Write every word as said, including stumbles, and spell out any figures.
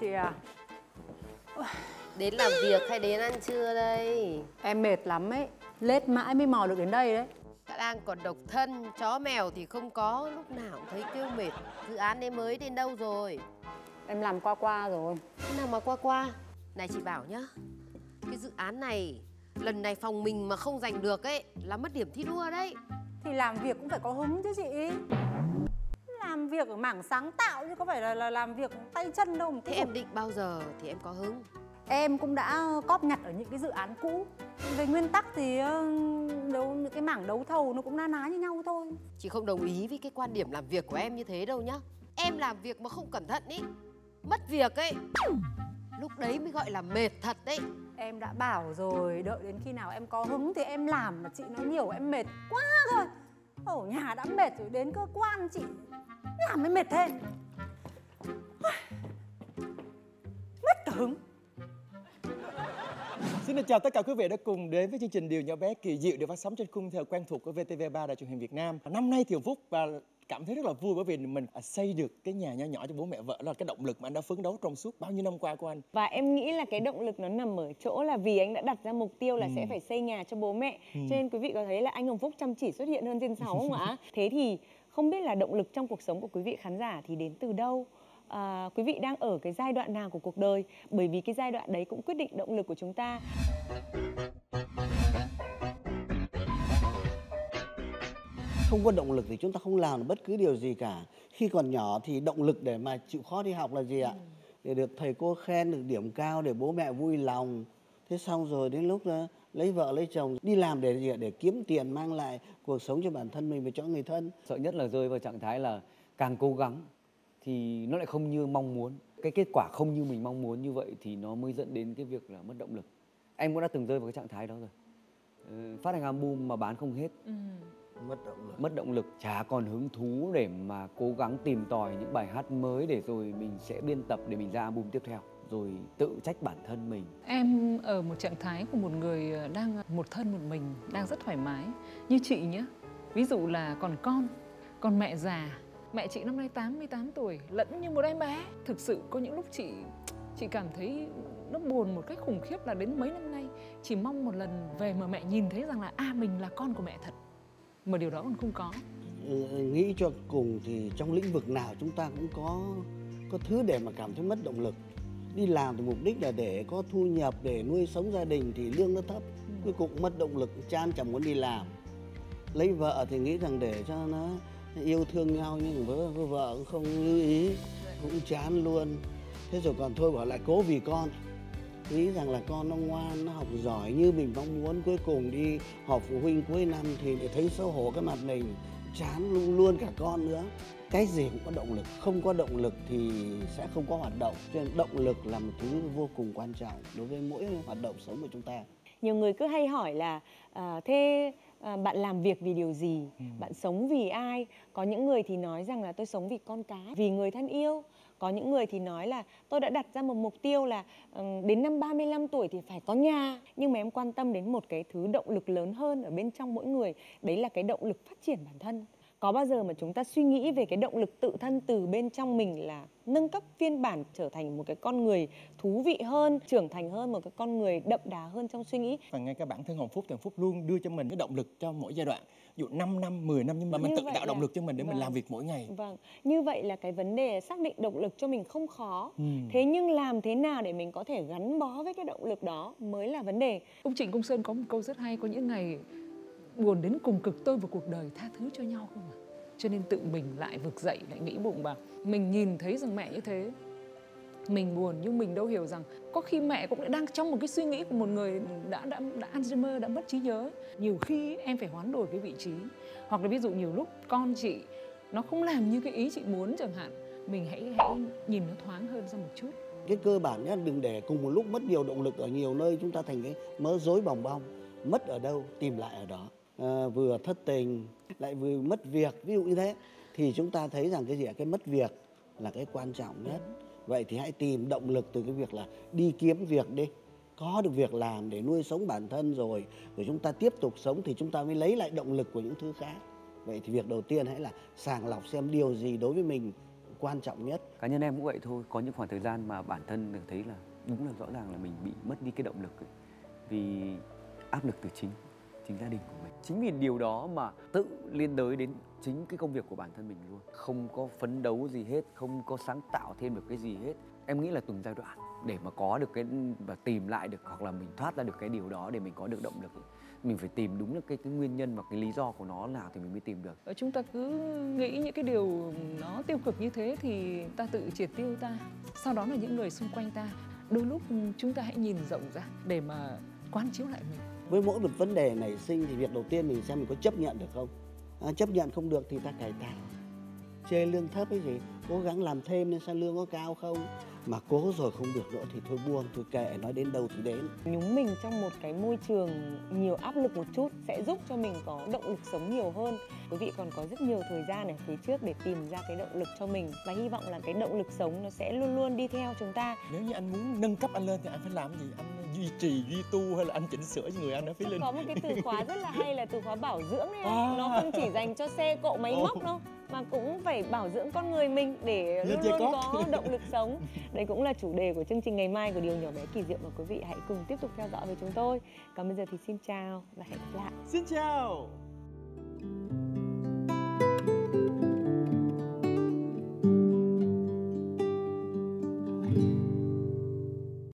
Chị à, đến làm việc hay đến ăn trưa đây? Em mệt lắm ấy, lết mãi mới mò được đến đây đấy. Đã đang còn độc thân, chó mèo thì không có, lúc nào cũng thấy kêu mệt. Dự án đấy mới đến đâu rồi? Em làm qua qua rồi. Thế nào mà qua qua? Này chị bảo nhá, cái dự án này lần này phòng mình mà không giành được ấy là mất điểm thi đua đấy. Thì làm việc cũng phải có hứng chứ chị. Làm việc ở mảng sáng tạo chứ có phải là, là làm việc tay chân đâu. Thế em định bao giờ thì em có hứng? Em cũng đã cóp nhặt ở những cái dự án cũ. Về nguyên tắc thì đấu, những cái mảng đấu thầu nó cũng na ná như nhau thôi. Chị không đồng ý với cái quan điểm làm việc của em như thế đâu nhá. Em làm việc mà không cẩn thận ý, mất việc ấy, lúc đấy mới gọi là mệt thật đấy. Em đã bảo rồi, đợi đến khi nào em có hứng thì em làm, mà chị nói nhiều em mệt quá rồi. Ở nhà đã mệt rồi, đến cơ quan chị làm mới mệt thêm. Mất cả hứng. Xin được chào tất cả quý vị đã cùng đến với chương trình Điều nhỏ bé kỳ diệu được phát sóng trên khung giờ quen thuộc của vê tê vê ba Đài truyền hình Việt Nam. Năm nay thì Hồng Phúc và cảm thấy rất là vui bởi vì mình xây được cái nhà nhỏ nhỏ cho bố mẹ vợ, là cái động lực mà anh đã phấn đấu trong suốt bao nhiêu năm qua của anh. Và em nghĩ là cái động lực nó nằm ở chỗ là vì anh đã đặt ra mục tiêu là ừ. sẽ phải xây nhà cho bố mẹ. Ừ. Cho nên quý vị có thấy là anh Hồng Phúc chăm chỉ xuất hiện hơn trên sáu không ạ? Thế thì không biết là động lực trong cuộc sống của quý vị khán giả thì đến từ đâu? À, quý vị đang ở cái giai đoạn nào của cuộc đời? Bởi vì cái giai đoạn đấy cũng quyết định động lực của chúng ta. Không có động lực thì chúng ta không làm được bất cứ điều gì cả. Khi còn nhỏ thì động lực để mà chịu khó đi học là gì ạ? Để được thầy cô khen, được điểm cao, để bố mẹ vui lòng. Thế xong rồi đến lúc đó, lấy vợ lấy chồng, đi làm để gì ạ? Để kiếm tiền mang lại cuộc sống cho bản thân mình và cho người thân. Sợ nhất là rơi vào trạng thái là càng cố gắng thì nó lại không như mong muốn. Cái kết quả không như mình mong muốn như vậy thì nó mới dẫn đến cái việc là mất động lực. Em cũng đã từng rơi vào cái trạng thái đó rồi. Ừ, phát hành album mà bán không hết. Ừ. Mất động lực. Mất động lực, chả còn hứng thú để mà cố gắng tìm tòi những bài hát mới để rồi mình sẽ biên tập để mình ra album tiếp theo. Rồi tự trách bản thân mình. Em ở một trạng thái của một người đang một thân một mình, đang rất thoải mái. Như chị nhé, ví dụ là còn con, còn mẹ già. Mẹ chị năm nay tám mươi tám tuổi, lẫn như một em bé. Thực sự có những lúc chị chị cảm thấy nó buồn một cách khủng khiếp, là đến mấy năm nay chỉ mong một lần về mà mẹ nhìn thấy rằng là a à, mình là con của mẹ thật. Mà điều đó còn không có. Nghĩ cho cùng thì trong lĩnh vực nào chúng ta cũng có có thứ để mà cảm thấy mất động lực. Đi làm thì mục đích là để có thu nhập, để nuôi sống gia đình thì lương nó thấp. Ừ. Cuối cùng mất động lực, chan chẳng muốn đi làm. Lấy vợ thì nghĩ rằng để cho nó yêu thương nhau, nhưng với, với vợ cũng không như ý, cũng chán luôn. Thế rồi còn thôi bỏ lại cố vì con. Nghĩ rằng là con nó ngoan, nó học giỏi như mình mong muốn. Cuối cùng đi họp phụ huynh cuối năm thì để thấy xấu hổ cái mặt mình. Chán luôn luôn cả con nữa. Cái gì cũng có động lực. Không có động lực thì sẽ không có hoạt động. Cho nên động lực là một thứ vô cùng quan trọng đối với mỗi hoạt động sống của chúng ta. Nhiều người cứ hay hỏi là uh, thế... À, bạn làm việc vì điều gì? Ừ. Bạn sống vì ai? Có những người thì nói rằng là tôi sống vì con cái, vì người thân yêu. Có những người thì nói là tôi đã đặt ra một mục tiêu là đến năm ba mươi lăm tuổi thì phải có nhà. Nhưng mà em quan tâm đến một cái thứ động lực lớn hơn ở bên trong mỗi người. Đấy là cái động lực phát triển bản thân. Có bao giờ mà chúng ta suy nghĩ về cái động lực tự thân từ bên trong mình là nâng cấp phiên bản, trở thành một cái con người thú vị hơn, trưởng thành hơn, một cái con người đậm đà hơn trong suy nghĩ. Và ngay cả bản thân Hồng Phúc, Hồng Phúc luôn đưa cho mình cái động lực cho mỗi giai đoạn. Ví dụ năm năm, mười năm, nhưng mà mình tự tạo là... động lực cho mình để vâng. mình làm việc mỗi ngày. Vâng, như vậy là cái vấn đề xác định động lực cho mình không khó. Ừ. Thế nhưng làm thế nào để mình có thể gắn bó với cái động lực đó mới là vấn đề. Ông Trịnh Công Sơn có một câu rất hay: có những ngày buồn đến cùng cực, tôi và cuộc đời tha thứ cho nhau không ạ? Cho nên tự mình lại vực dậy, lại nghĩ bụng bảo mình nhìn thấy rằng mẹ như thế, mình buồn, nhưng mình đâu hiểu rằng có khi mẹ cũng đang trong một cái suy nghĩ của một người đã đã, đã Alzheimer, đã mất trí nhớ. Nhiều khi em phải hoán đổi cái vị trí, hoặc là ví dụ nhiều lúc con chị nó không làm như cái ý chị muốn chẳng hạn, mình hãy hãy nhìn nó thoáng hơn ra một chút. Cái cơ bản nhất, đừng để cùng một lúc mất nhiều động lực ở nhiều nơi, chúng ta thành cái mớ rối bòng bong, mất ở đâu tìm lại ở đó. À, vừa thất tình lại vừa mất việc, ví dụ như thế, thì chúng ta thấy rằng cái gì cái mất việc là cái quan trọng nhất. Vậy thì hãy tìm động lực từ cái việc là đi kiếm việc đi, có được việc làm để nuôi sống bản thân, rồi rồi chúng ta tiếp tục sống thì chúng ta mới lấy lại động lực của những thứ khác. Vậy thì việc đầu tiên hãy là sàng lọc xem điều gì đối với mình quan trọng nhất. Cá nhân em cũng vậy thôi, có những khoảng thời gian mà bản thân được thấy là đúng là rõ ràng là mình bị mất đi cái động lực ấy, vì áp lực từ chính chính gia đình của mình. Chính vì điều đó mà tự liên đới đến chính cái công việc của bản thân mình luôn. Không có phấn đấu gì hết, không có sáng tạo thêm được cái gì hết. Em nghĩ là từng giai đoạn để mà có được cái và tìm lại được, hoặc là mình thoát ra được cái điều đó để mình có được động lực ấy, mình phải tìm đúng là cái, cái nguyên nhân và cái lý do của nó nào thì mình mới tìm được. Chúng ta cứ nghĩ những cái điều nó tiêu cực như thế thì ta tự triệt tiêu ta, sau đó là những người xung quanh ta. Đôi lúc chúng ta hãy nhìn rộng ra để mà quán chiếu lại mình. Với mỗi một vấn đề nảy sinh thì việc đầu tiên mình xem mình có chấp nhận được không. À, chấp nhận không được thì ta cải tạo. Chê lương thấp ấy gì, cố gắng làm thêm nên xem lương có cao không. Mà cố rồi không được nữa thì thôi buông, thôi kệ, nói đến đâu thì đến. Nhúng mình trong một cái môi trường nhiều áp lực một chút sẽ giúp cho mình có động lực sống nhiều hơn. Quý vị còn có rất nhiều thời gian ở phía trước để tìm ra cái động lực cho mình. Và hy vọng là cái động lực sống nó sẽ luôn luôn đi theo chúng ta. Nếu như anh muốn nâng cấp anh lên thì anh phải làm gì? Anh duy trì, duy tu hay là anh chỉnh sửa cho người anh ở phía lên? Có một cái từ khóa rất là hay là từ khóa bảo dưỡng này. À. Nó không chỉ dành cho xe cộ máy móc đâu, mà cũng phải bảo dưỡng con người mình để luôn luôn có động lực sống. Đây cũng là chủ đề của chương trình ngày mai của Điều Nhỏ Bé Kỳ Diệu, và quý vị hãy cùng tiếp tục theo dõi với chúng tôi. Còn bây giờ thì xin chào và hẹn gặp lại. Xin chào.